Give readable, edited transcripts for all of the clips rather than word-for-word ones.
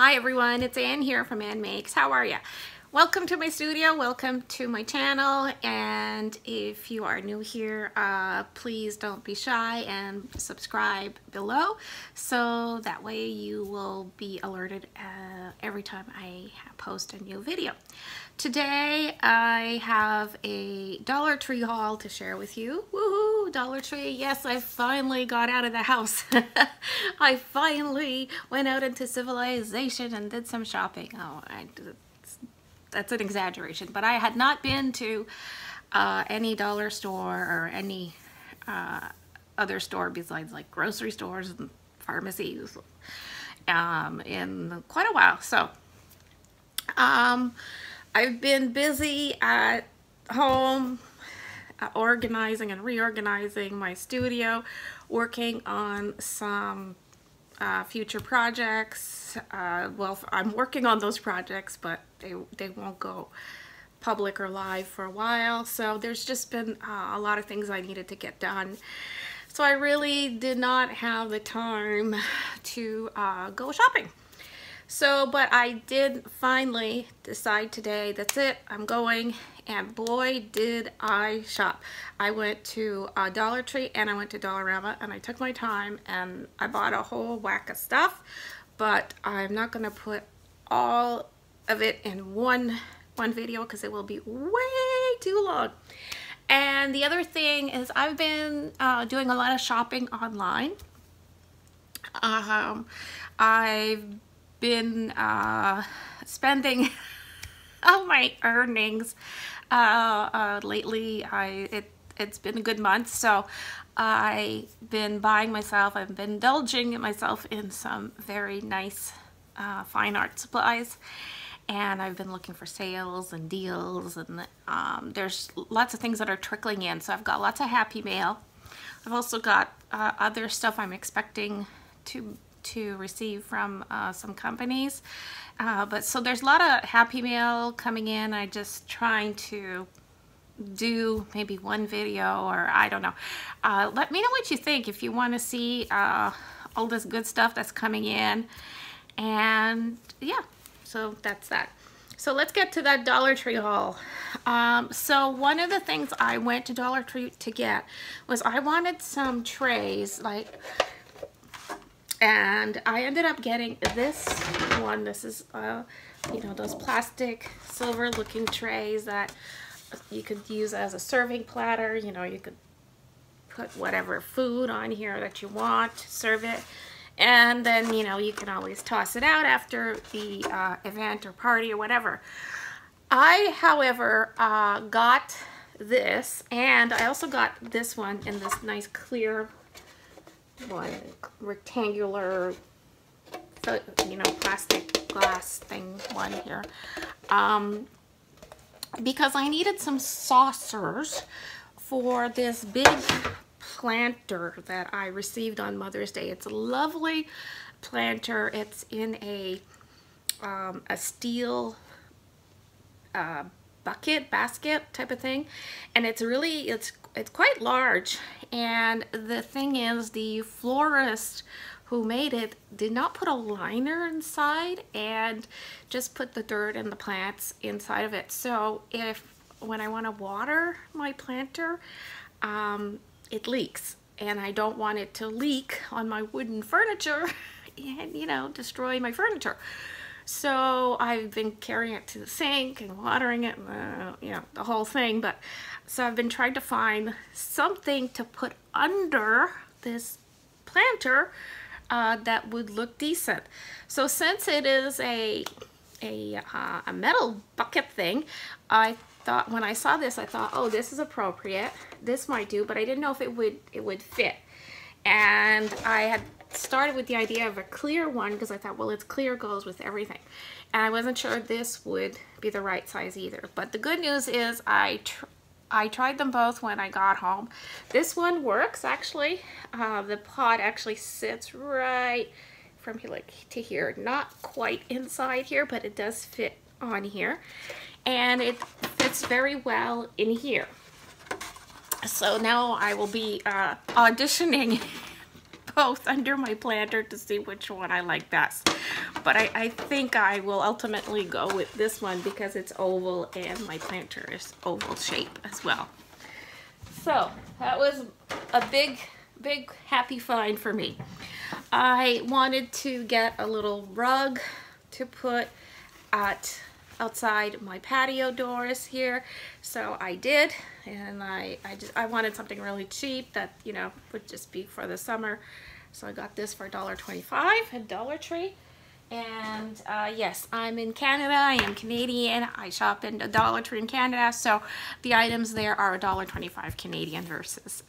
Hi everyone, it's Ann here from Ann Makes. How are you? Welcome to my studio, welcome to my channel, and if you are new here, please don't be shy and subscribe below so that way you will be alerted every time I post a new video. Today I have a Dollar Tree haul to share with you. Woohoo! Dollar Tree! Yes, I finally got out of the house. I finally went out into civilization and did some shopping. Oh, that's an exaggeration, but I had not been to any dollar store or any other store besides like grocery stores and pharmacies in quite a while. So I've been busy at home, organizing and reorganizing my studio, working on some future projects. Well, I'm working on those projects, but they won't go public or live for a while. So there's just been a lot of things I needed to get done. So I really did not have the time to go shopping. So, but I did finally decide today, that's it, I'm going, and boy did I shop. I went to Dollar Tree and I went to Dollarama and I took my time and I bought a whole whack of stuff, but I'm not gonna put all of it in one video because it will be way too long. And the other thing is I've been doing a lot of shopping online. I've been spending all my earnings lately. It's been a good month, so I've been buying myself, I've been indulging myself in some very nice fine art supplies, and I've been looking for sales and deals, and there's lots of things that are trickling in, so I've got lots of happy mail. I've also got other stuff I'm expecting to receive from some companies, but so there's a lot of happy mail coming in. I just trying to do maybe one video, or I don't know. Let me know what you think if you want to see all this good stuff that's coming in. And yeah, so that's that. So let's get to that Dollar Tree haul. So one of the things I went to Dollar Tree to get was I wanted some trays, like, and I ended up getting this one. This is, you know, those plastic silver looking trays that you could use as a serving platter. You know, you could put whatever food on here that you want, serve it. And then, you know, you can always toss it out after the event or party or whatever. I, however, got this, and I also got this one in this nice clear one, rectangular, you know, plastic glass thing one here, because I needed some saucers for this big planter that I received on Mother's Day. It's a lovely planter. It's in a steel bucket, basket type of thing, and it's really, it's quite large. And the thing is, the florist who made it did not put a liner inside and just put the dirt and the plants inside of it. So when I want to water my planter, it leaks, and I don't want it to leak on my wooden furniture and, you know, destroy my furniture. So I've been carrying it to the sink and watering it, and, you know, the whole thing. But so I've been trying to find something to put under this planter that would look decent. So since it is a metal bucket thing, I thought, when I saw this, I thought, oh, this is appropriate. This might do, but I didn't know if it would fit. And I had started with the idea of a clear one because I thought, well, it's clear, goes with everything, and I wasn't sure this would be the right size either. But the good news is I tried them both when I got home. This one works, actually. The pot actually sits right from here, like, to here, not quite inside here, but it does fit on here, and it fits very well in here. So now I will be auditioning both under my planter to see which one I like best. but I think I will ultimately go with this one because it's oval and my planter is oval shape as well. So that was a big happy find for me. I wanted to get a little rug to put outside my patio doors here, so I did, and I wanted something really cheap that, you know, would just be for the summer. So I got this for $1.25 at Dollar Tree. And yes, I'm in Canada. I am Canadian. I shop in a Dollar Tree in Canada, so the items there are $1.25 Canadian versus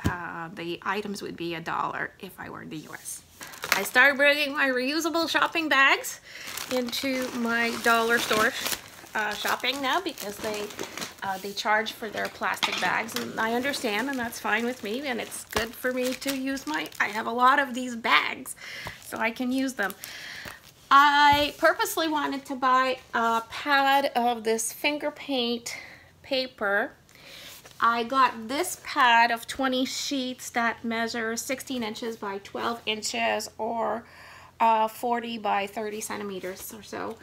the items would be $1 if I were in the US. I started bringing my reusable shopping bags into my dollar store shopping now because they charge for their plastic bags, and I understand, and that's fine with me, and it's good for me to use my, I have a lot of these bags, so I can use them. I purposely wanted to buy a pad of this finger paint paper. I got this pad of 20 sheets that measure 16 inches by 12 inches or 40 by 30 centimeters or so.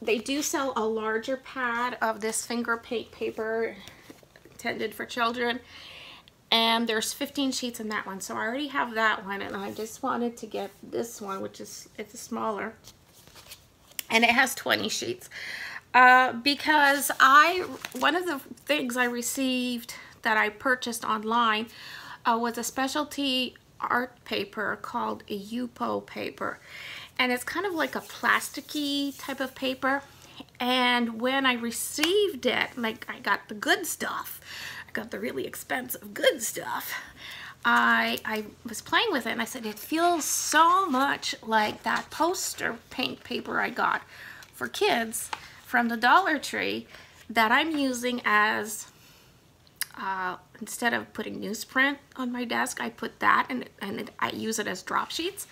They do sell a larger pad of this finger paint paper intended for children, and there's 15 sheets in that one, so I already have that one, and I just wanted to get this one, which is, it's smaller, and it has 20 sheets because one of the things I received that I purchased online was a specialty art paper called a Yupo paper. And it's kind of like a plasticky type of paper. And when I received it, like I got the good stuff, I got the really expensive good stuff, I was playing with it and I said, it feels so much like that poster paint paper I got for kids from the Dollar Tree that I'm using as, instead of putting newsprint on my desk, I put that and I use it as drop sheets.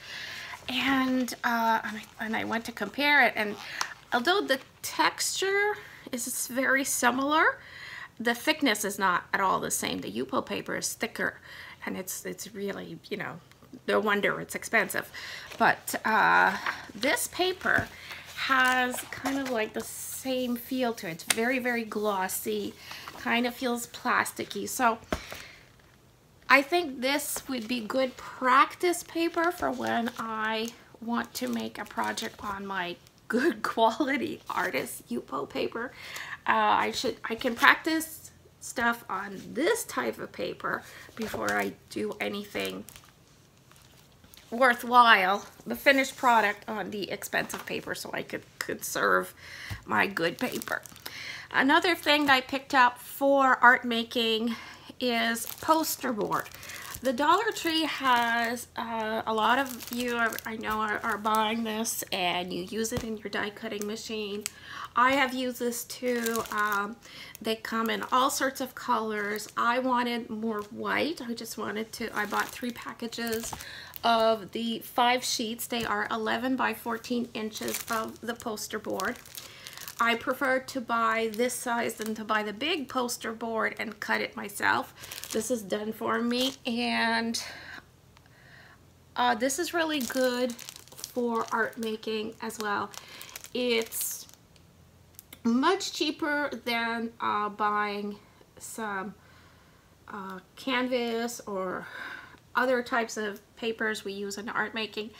And I went to compare it, and although the texture is very similar, the thickness is not at all the same. The Yupo paper is thicker, and it's really, you know, no wonder it's expensive. But this paper has kind of like the same feel to it. It's very, very glossy, kind of feels plasticky. So I think this would be good practice paper for when I want to make a project on my good quality artist Yupo paper. I can practice stuff on this type of paper before I do anything worthwhile, the finished product on the expensive paper, so I could conserve my good paper. Another thing I picked up for art making is poster board. The Dollar Tree has a lot of you I know are buying this, and you use it in your die cutting machine. I have used this too. They come in all sorts of colors. I wanted more white. I bought 3 packages of the 5 sheets. They are 11 by 14 inches of the poster board. I prefer to buy this size than to buy the big poster board and cut it myself. This is done for me, and this is really good for art making as well. It's much cheaper than buying some canvas or other types of papers we use in art making.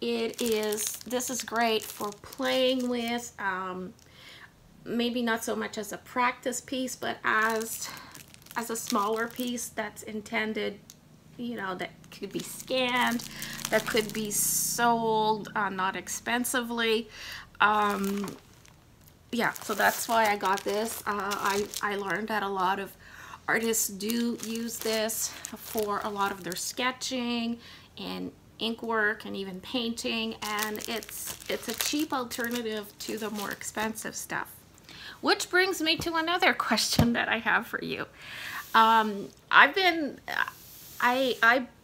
This is great for playing with, maybe not so much as a practice piece, but as a smaller piece that's intended, you know, that could be scanned, that could be sold not expensively. Yeah, so that's why I got this. I learned that a lot of artists do use this for a lot of their sketching and ink work and even painting, and it's a cheap alternative to the more expensive stuff. Which brings me to another question that I have for you. I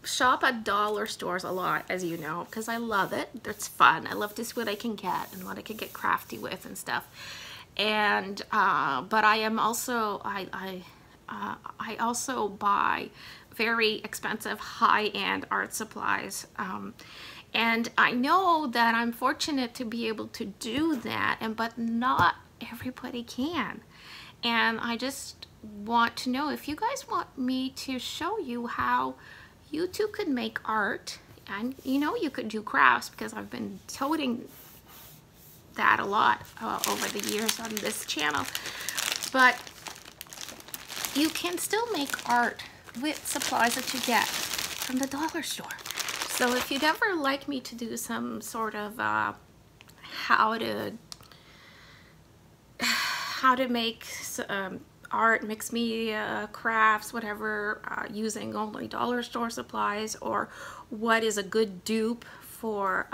shop at dollar stores a lot, as you know, because I love it. It's fun. I love to see what I can get and what I can get crafty with and stuff. And but I am also I also buy very expensive high-end art supplies And I know that I'm fortunate to be able to do that, but not everybody can. And I just want to know if you guys want me to show you how you too could make art, and you know, you could do crafts, because I've been toting that a lot over the years on this channel. But you can still make art with supplies that you get from the dollar store. So if you'd ever like me to do some sort of how to make art, mixed media, crafts, whatever, using only dollar store supplies, or what is a good dupe for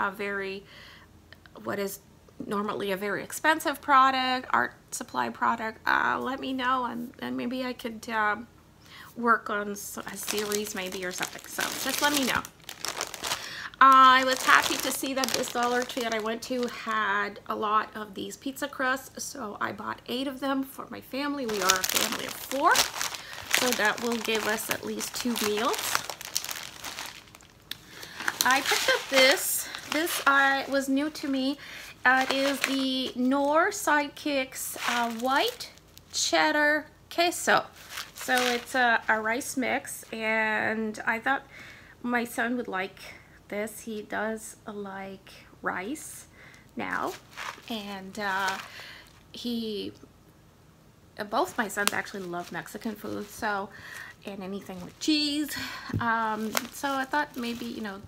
what is normally a very expensive product, art supply product, let me know, and maybe I could work on a series maybe or something. So just let me know. I was happy to see that this Dollar Tree that I went to had a lot of these pizza crusts, so I bought 8 of them for my family. We are a family of 4, so that will give us at least 2 meals. I picked up this was new to me. It is the Knorr Sidekicks white cheddar queso. So it's a rice mix, and I thought my son would like this. He does like rice now, and both my sons actually love Mexican food, so, and anything with cheese, so I thought maybe, you know,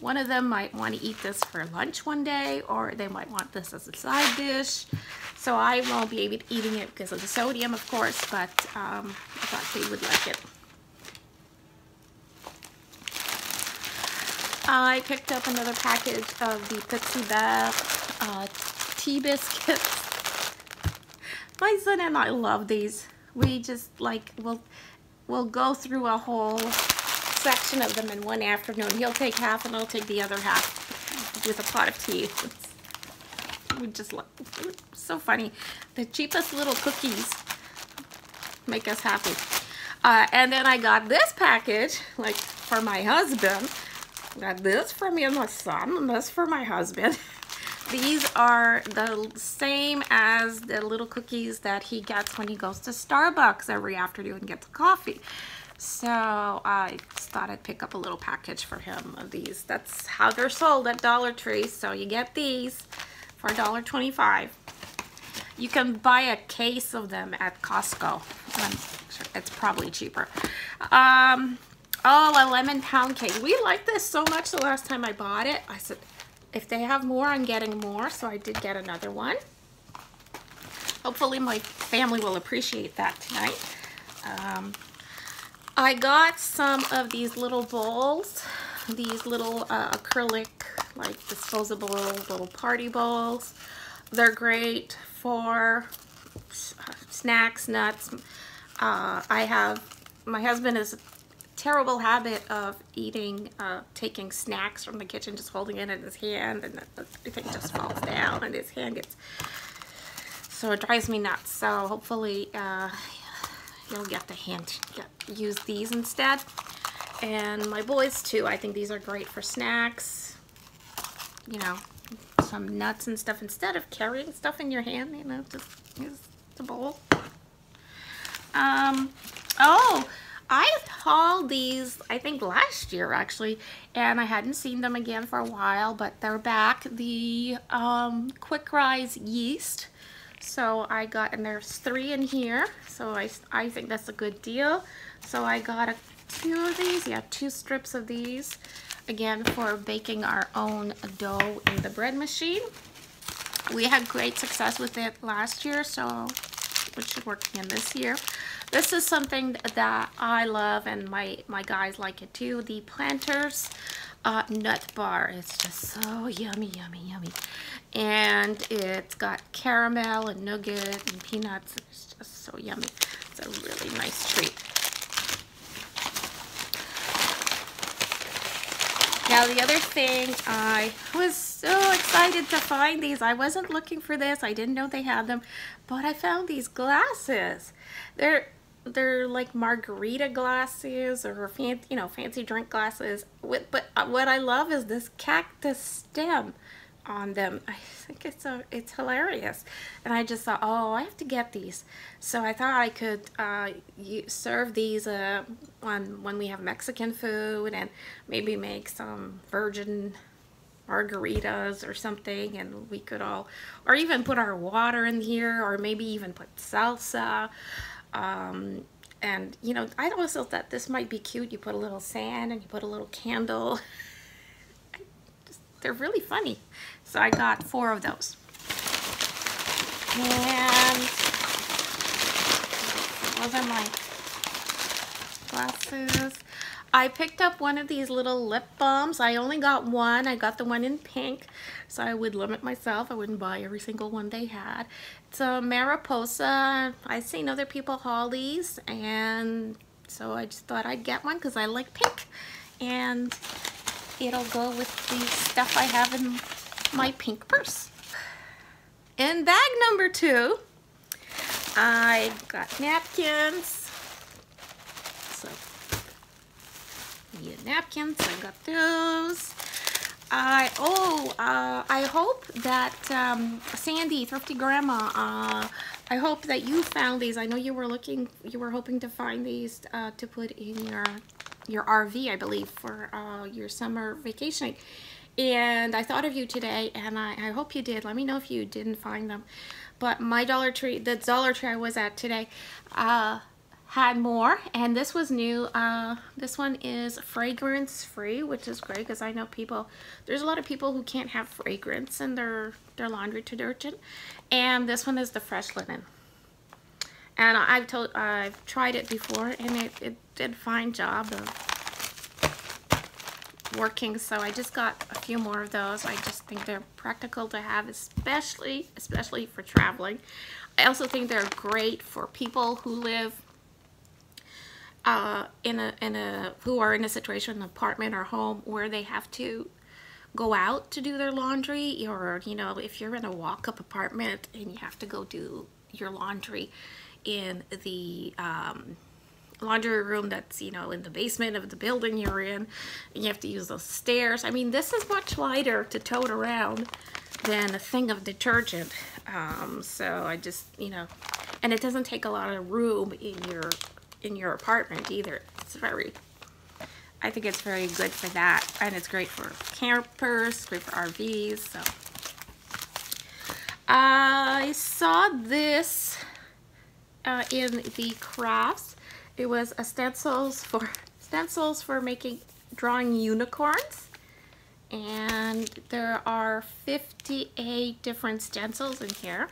one of them might want to eat this for lunch one day, or they might want this as a side dish. So I won't be able to eating it because of the sodium, of course, but I thought they would like it. I picked up another package of the Petit Beurre tea biscuits. My son and I love these. We just like, we'll go through a whole section of them in one afternoon. He'll take half and I'll take the other half with a pot of tea. We just love, it's so funny. The cheapest little cookies make us happy. And then I got this package, like, for my husband. Got this for me and my son, and this for my husband. These are the same as the little cookies that he gets when he goes to Starbucks every afternoon and gets coffee. So I thought I'd pick up a little package for him of these. That's how they're sold at Dollar Tree. So you get these for $1.25. You can buy a case of them at Costco. I'm sure it's probably cheaper. Oh, a lemon pound cake. We liked this so much the last time I bought it. I said, if they have more, I'm getting more. So I did get another one. Hopefully my family will appreciate that tonight. I got some of these little bowls. These little acrylic, like, disposable little party bowls. They're great for snacks, nuts. My husband is terrible habit of eating, taking snacks from the kitchen, just holding it in his hand, and everything just falls down, and his hand gets, so it drives me nuts. So hopefully you'll get the hint. Use these instead. And my boys too, I think these are great for snacks, you know, some nuts and stuff, instead of carrying stuff in your hand, you know, just use the bowl. Oh, I hauled these, I think last year actually, and I hadn't seen them again for a while, but they're back, the quick rise yeast. So I got, and there's 3 in here, so I think that's a good deal. So I got 2 of these, yeah, 2 strips of these, again for baking our own dough in the bread machine. We had great success with it last year, so it should work again this year. This is something that I love, and my guys like it too. The Planters nut bar. It's just so yummy, yummy, yummy. And it's got caramel and nougat and peanuts. It's just so yummy. It's a really nice treat. Now the other thing, I was so excited to find these. I wasn't looking for this. I didn't know they had them, but I found these glasses. They're they're like margarita glasses or fancy, you know, fancy drink glasses. But what I love is this cactus stem on them. I think it's hilarious, and I just thought, oh, I have to get these. So I thought I could serve these when we have Mexican food, and maybe make some virgin margaritas or something, and we could all, or even put our water in here, or maybe even put salsa. And you know, I also thought this might be cute. You put a little sand and you put a little candle. They're really funny. So I got 4 of those. And those are my glasses. I picked up one of these little lip balms. I only got one. I got the one in pink. So I would limit myself. I wouldn't buy every single one they had. It's a Mariposa. I've seen other people haul these. And so I just thought I'd get one because I like pink. And it'll go with the stuff I have in my pink purse. In bag number 2, I got napkins. So, yeah, napkins, I got those. I hope that Sandy, Thrifty Grandma, I hope that you found these. I know you were looking, you were hoping to find these to put in your RV, I believe, for your summer vacationing. And I thought of you today, and I hope you did. Let me know if you didn't find them. But my Dollar Tree, the Dollar Tree I was at today, had more, and this was new. This one is fragrance free, which is great because I know people, there's a lot of people who can't have fragrance in their laundry detergent, and this one is the fresh linen. And I've tried it before, and it did a fine job of working. So I just got a few more of those. I just think they're practical to have, especially for traveling. I also think they're great for people who live who are in a situation, an apartment or home, where they have to go out to do their laundry, or you know, if you're in a walk-up apartment and you have to go do your laundry in the laundry room that's, you know, in the basement of the building you're in, and you have to use those stairs. I mean, this is much lighter to tote around than a thing of detergent. So I just, you know, and it doesn't take a lot of room in your apartment either. I think it's very good for that, and it's great for campers, great for RVs. So I saw this in the crafts. It was a stencils for drawing unicorns, and there are 58 different stencils in here,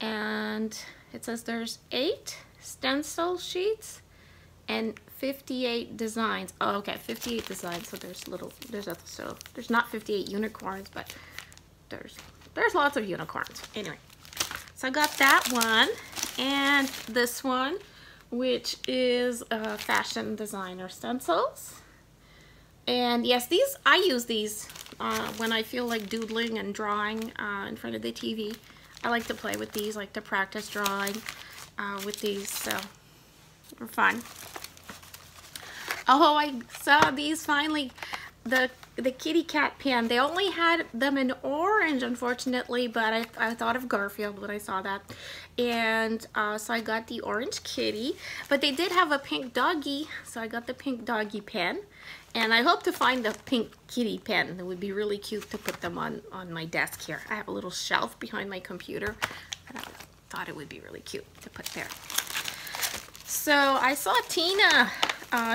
and it says there's 8 stencil sheets and 58 designs. Oh, okay, 58 designs. So there's not 58 unicorns, but there's lots of unicorns. Anyway, so I got that one. And this one, which is fashion designer stencils. And yes, these, I use these when I feel like doodling and drawing in front of the TV. I like to play with these, like to practice drawing with these, so they're fun. Oh, I saw these finally, the kitty cat pen. They only had them in orange, unfortunately, but I thought of Garfield when I saw that. And so I got the orange kitty, but they did have a pink doggy, so I got the pink doggy pen. And I hope to find the pink kitty pen. It would be really cute to put them on my desk here. I have a little shelf behind my computer, and I thought it would be really cute to put there. So I saw Tina.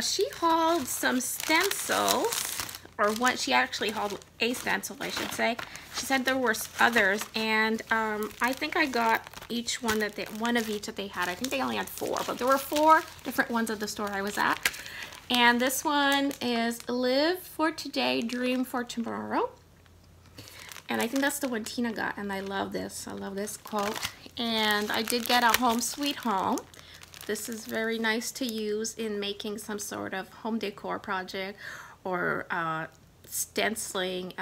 She hauled some stencils. Or what, she actually hauled a stencil, I should say. She said there were others, and I think I got each one that they, one of each that they had. I think they only had 4, but there were 4 different ones at the store I was at. And this one is Live for Today, Dream for Tomorrow. And I think that's the one Tina got, and I love this. I love this quote. And I did get a Home Sweet Home. This is very nice to use in making some sort of home decor project, or stenciling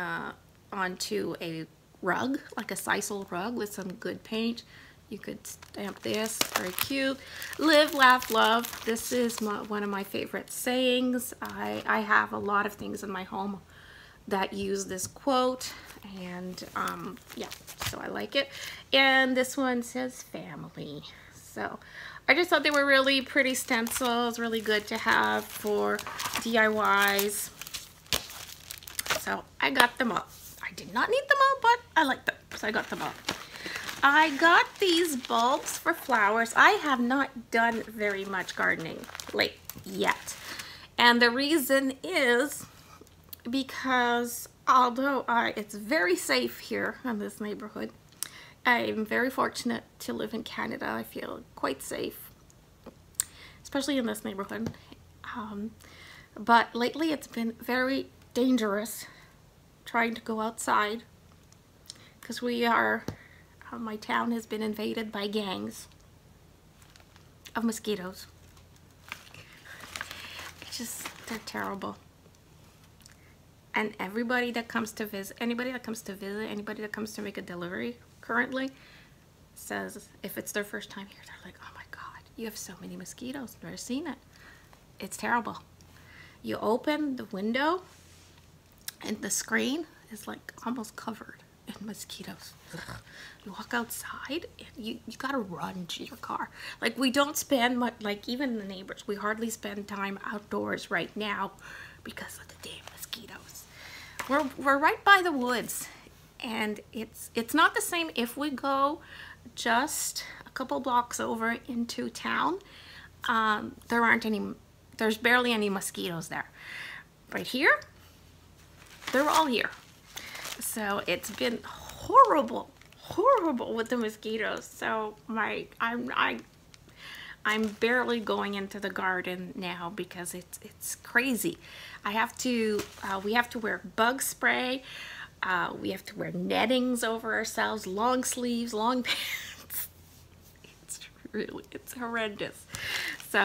onto a rug, like a sisal rug with some good paint. You could stamp this, very cute. Live, laugh, love. This is one of my favorite sayings. I have a lot of things in my home that use this quote, and yeah, so I like it. And this one says family. So I just thought they were really pretty stencils, really good to have for DIYs. So I got them all. I did not need them all, but I like them, so I got them all. I got these bulbs for flowers. I have not done very much gardening lately yet. And the reason is because although it's very safe here in this neighborhood, I'm very fortunate to live in Canada. I feel quite safe, especially in this neighborhood. But lately it's been very dangerous trying to go outside because we are... my town has been invaded by gangs of mosquitoes. It's just, they're terrible. And everybody that comes to visit, anybody that comes to make a delivery currently says, if it's their first time here, they're like, oh my God, you have so many mosquitoes. I've never seen it. It's terrible. You open the window and the screen is like almost covered in mosquitoes. Ugh. You walk outside and you gotta run to your car. Like, we don't spend much, like even the neighbors, we hardly spend time outdoors right now because of the damn mosquitoes. We're right by the woods, and it's not the same if we go just a couple blocks over into town. There's barely any mosquitoes there. Right here, they're all here. So it's been horrible with the mosquitoes. So I'm barely going into the garden now because it's crazy. I have to we have to wear bug spray. We have to wear nettings over ourselves, long sleeves, long pants. It's horrendous. So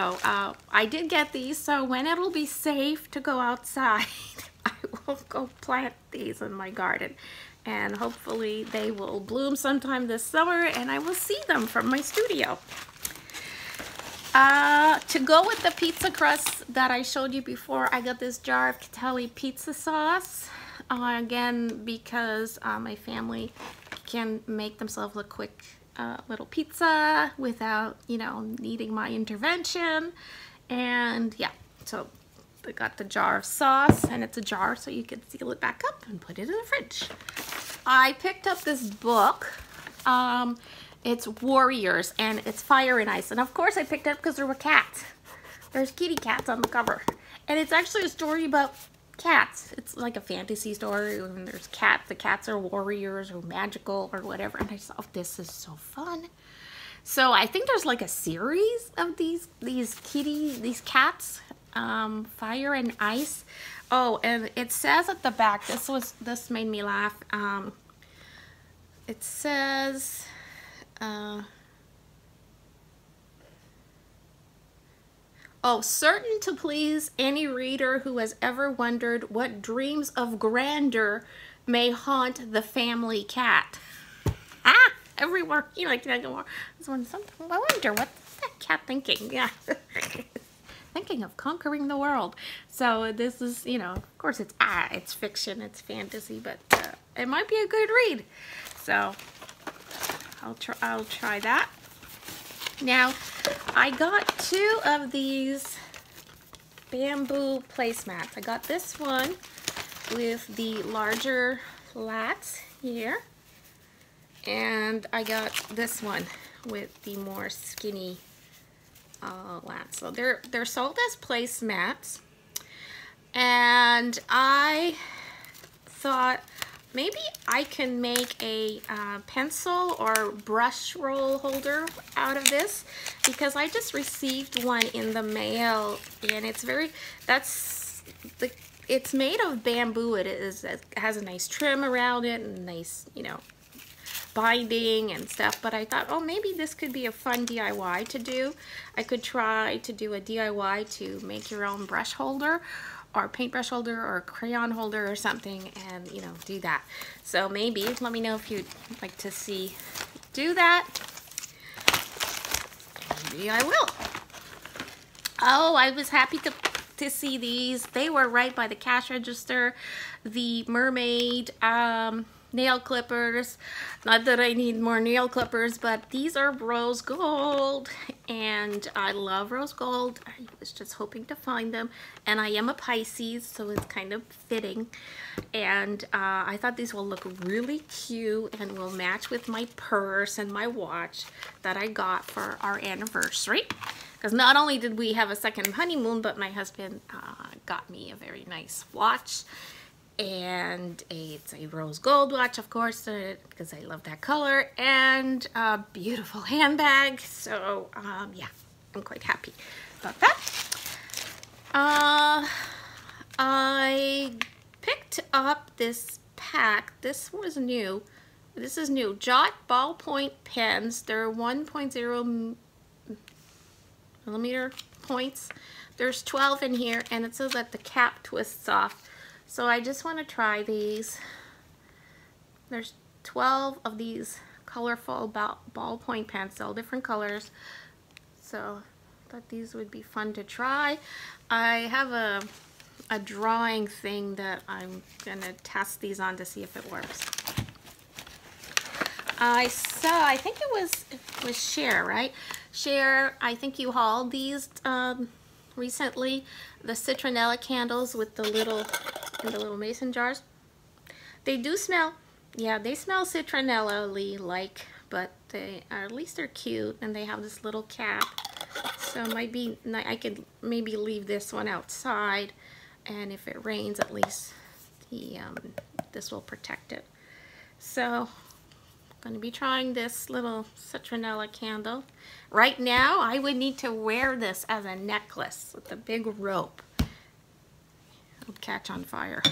I did get these, so when it'll be safe to go outside, I will go plant these in my garden, and hopefully they will bloom sometime this summer and I will see them from my studio. To go with the pizza crust that I showed you before, I got this jar of Catelli pizza sauce, again because my family can make themselves a quick little pizza without, you know, needing my intervention. And yeah, so I got the jar of sauce, and it's a jar so you can seal it back up and put it in the fridge. I picked up this book. It's Warriors, and it's Fire and Ice. And of course I picked it up because there were cats. There's kitty cats on the cover. And it's actually a story about cats. It's like a fantasy story, and there's cats. The cats are warriors or magical or whatever. And I thought, oh, this is so fun. So I think there's like a series of these cats. Fire and Ice. Oh, and it says at the back, this made me laugh. It says oh, certain to please any reader who has ever wondered what dreams of grandeur may haunt the family cat. Everywhere, you know, like that. I wonder what's that cat thinking. Yeah. Thinking of conquering the world. So this is, you know, of course it's fiction, it's fantasy, but it might be a good read. So I'll try that. Now I got two of these bamboo placemats. I got this one with the larger slats here, and I got this one with the more skinny lats. So they're sold as placemats, and I thought maybe I can make a pencil or brush roll holder out of this, because I just received one in the mail, and it's very, it's made of bamboo. It has a nice trim around it and nice, you know, binding and stuff, but I thought, oh, maybe this could be a fun DIY to do. I could try to do a DIY to make your own brush holder or paintbrush holder or crayon holder or something, and, you know, do that. So maybe let me know if you'd like to see do that. maybe I will. Oh, I was happy to see these. They were right by the cash register. The mermaid nail clippers. Not that I need more nail clippers, but these are rose gold, and I love rose gold. I was just hoping to find them, and I am a Pisces, so it's kind of fitting. And I thought these will look really cute and will match with my purse and my watch that I got for our anniversary. Because not only did we have a second honeymoon, but my husband got me a very nice watch. And it's a rose gold watch, of course, because I love that color, and a beautiful handbag. So yeah, I'm quite happy about that. I picked up this pack. This was new. This is new. Jot ballpoint pens. They're 1.0 millimeter points. There's 12 in here, and it says that the cap twists off. So I just want to try these. There's 12 of these colorful ballpoint pens, all different colors. So I thought these would be fun to try. I have a drawing thing that I'm gonna test these on to see if it works. I saw, I think it was Cher, right? Cher, I think you hauled these recently, the citronella candles with the little, in the little mason jars. They do smell, yeah, they smell citronella-y like, but they are, at least they're cute, and they have this little cap. So it might be, I could maybe leave this one outside, and if it rains, at least the this will protect it. So I'm gonna be trying this little citronella candle. Right now, I would need to wear this as a necklace with a big rope. It'll catch on fire.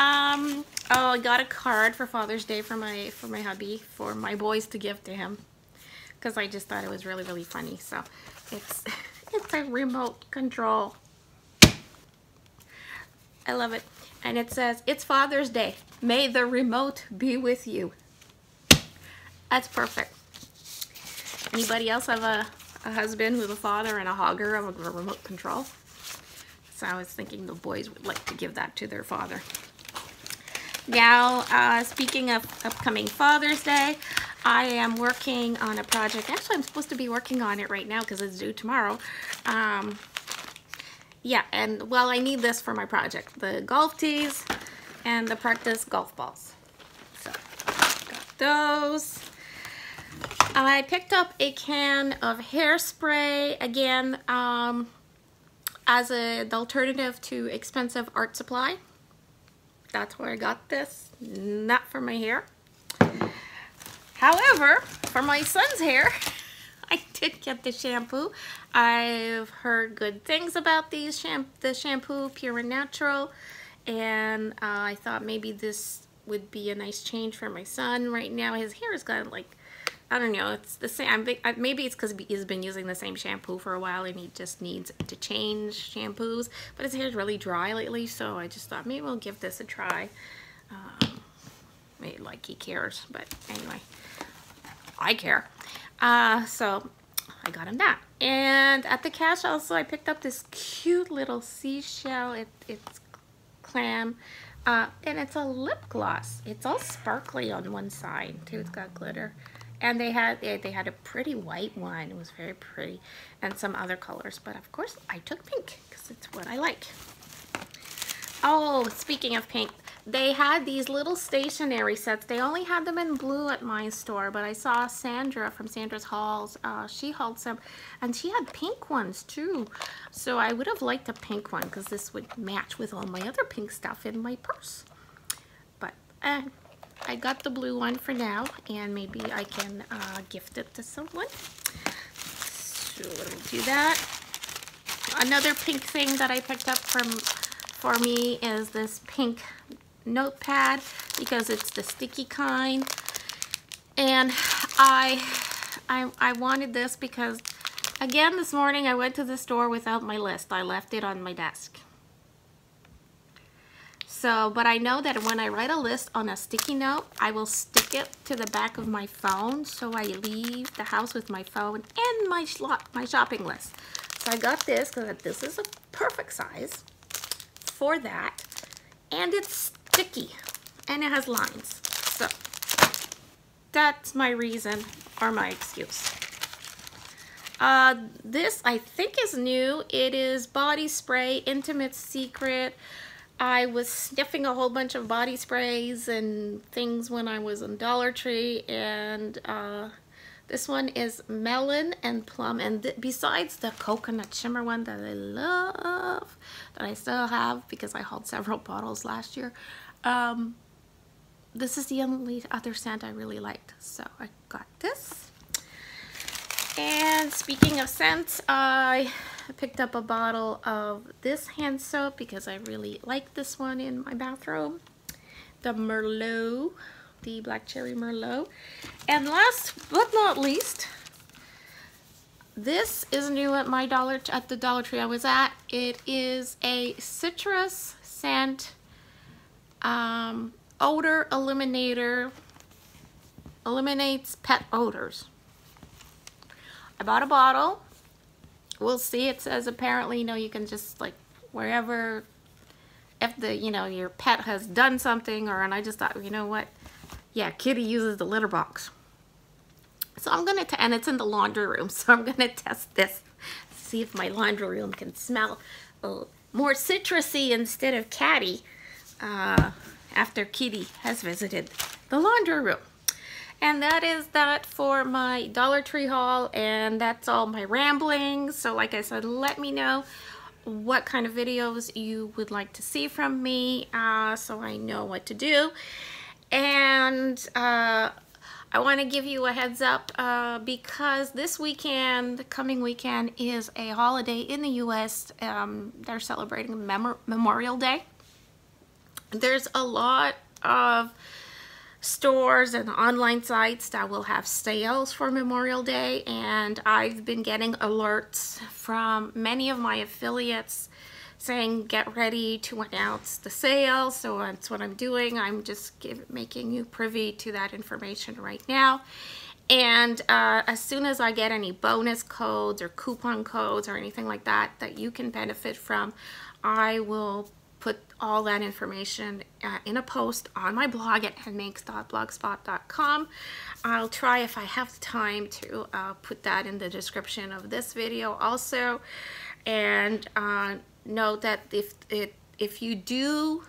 Oh, I got a card for Father's Day for my hubby, for my boys to give to him, because I just thought it was really, really funny. So it's a remote control. I love it. And it says, "It's Father's Day. May the remote be with you." That's perfect. Anybody else have a husband with a father and a hogger of a remote control? So I was thinking the boys would like to give that to their father. Now, speaking of upcoming Father's Day, I am working on a project. Actually, I'm supposed to be working on it right now because it's due tomorrow. Yeah, and well, I need this for my project. The golf tees and the practice golf balls. So, got those. I picked up a can of hairspray, again, as an alternative to expensive art supply. That's where I got this, not for my hair. However, for my son's hair, I did get the shampoo. I've heard good things about these the shampoo, pure and natural, and I thought maybe this would be a nice change for my son. Right now, his hair has got like, I don't know, it's the same. Maybe it's because he's been using the same shampoo for a while and he just needs to change shampoos, but his hair's really dry lately, so I just thought maybe we'll give this a try. Maybe like he cares, but anyway, I care. So I got him that. And at the cash also, I picked up this cute little seashell. It's clam, and it's a lip gloss. It's all sparkly on one side too. It's got glitter. And they had a pretty white one. It was very pretty, and some other colors. But of course, I took pink because it's what I like. Oh, speaking of pink, they had these little stationery sets. They only had them in blue at my store, but I saw Sandra from Sandra's Hauls. She hauled some, and she had pink ones too. So I would have liked a pink one because this would match with all my other pink stuff in my purse. But I got the blue one for now, and maybe I can gift it to someone. So we'll do that. Another pink thing that I picked up for me is this pink notepad, because it's the sticky kind. And I wanted this because, again, this morning I went to the store without my list. I left it on my desk. So, but I know that when I write a list on a sticky note, I will stick it to the back of my phone, so I leave the house with my phone and my shopping list. So I got this because this is a perfect size for that, and it's sticky and it has lines. So that's my reason or my excuse. This I think is new. It is body spray, Intimate Secret. I was sniffing a whole bunch of body sprays and things when I was in Dollar Tree, and this one is melon and plum, and besides the coconut shimmer one that I love, that I still have because I hauled several bottles last year, this is the only other scent I really liked, so I got this. And speaking of scents, I picked up a bottle of this hand soap because I really like this one in my bathroom, the Merlot, the Black Cherry Merlot. And last but not least, this is new at the Dollar Tree I was at. It is a citrus scent odor eliminator, eliminates pet odors. I bought a bottle. We'll see. It says apparently, you know, you can just like wherever, if the, you know, your pet has done something, or, and I just thought, you know what? Yeah, kitty uses the litter box. So I'm going to, and it's in the laundry room, so I'm going to test this. See if my laundry room can smell more citrusy instead of catty after kitty has visited the laundry room. And that is that for my Dollar Tree haul, and that's all my ramblings. So like I said, let me know what kind of videos you would like to see from me so I know what to do. And I want to give you a heads up because this weekend, the coming weekend, is a holiday in the U.S. They're celebrating Memorial Day. There's a lot of stores and online sites that will have sales for Memorial Day, and I've been getting alerts from many of my affiliates saying get ready to announce the sale. So that's what I'm doing. I'm just making you privy to that information right now, and as soon as I get any bonus codes or coupon codes or anything like that that you can benefit from, I will put all that information in a post on my blog at annmakes.blogspot.com. I'll try, if I have the time, to put that in the description of this video also. And note that if you do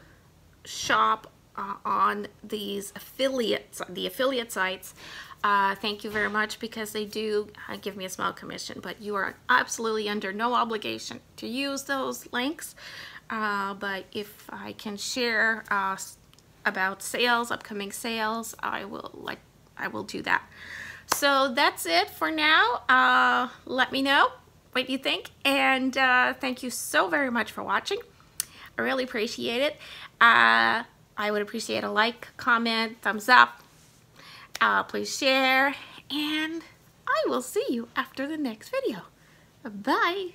shop on these affiliates, the affiliate sites, thank you very much, because they do give me a small commission, but you are absolutely under no obligation to use those links. But if I can share about sales, upcoming sales, I will do that. So that's it for now. Let me know what you think, and thank you so very much for watching. I really appreciate it. I would appreciate a like, comment, thumbs up. Please share, and I will see you after the next video. Bye.